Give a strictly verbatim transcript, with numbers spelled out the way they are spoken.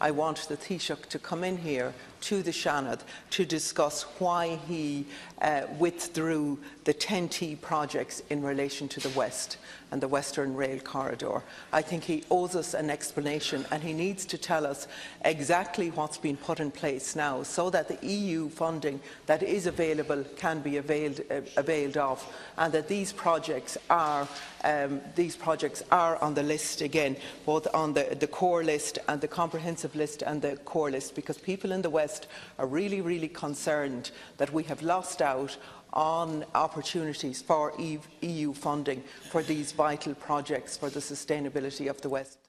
I want the Taoiseach to come in here to the Seanad to discuss why he uh, withdrew the ten T projects in relation to the West and the Western Rail Corridor. I think he owes us an explanation, and he needs to tell us exactly what's been put in place now so that the E U funding that is available can be availed, uh, availed of, and that these projects are, um, these projects are on the list again, both on the, the core list and the comprehensive list and the core list, because people in the West are really, really concerned that we have lost out on opportunities for E U funding for these vital projects for the sustainability of the West.